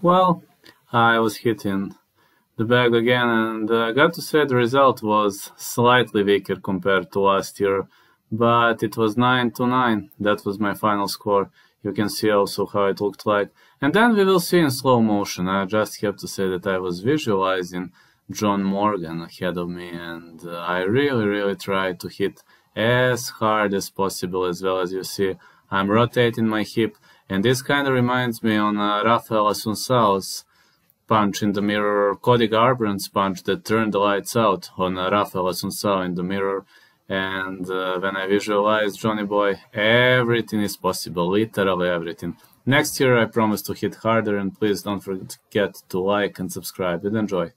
Well, I was hitting the bag again, and I got to say the result was slightly weaker compared to last year, but it was 9-9. That was my final score. You can see also how it looked like. And then we will see in slow motion. I just have to say that I was visualizing John Morgan ahead of me, and I really tried to hit as hard as possible, as well as you see I'm rotating my hip, and this kind of reminds me on Rafael Assunção's punch in the mirror, Cody Garbrandt's punch that turned the lights out on Rafael Assunção in the mirror. And when I visualize Johnny Boy, everything is possible, literally everything. Next year I promise to hit harder, and please don't forget to like and subscribe and enjoy.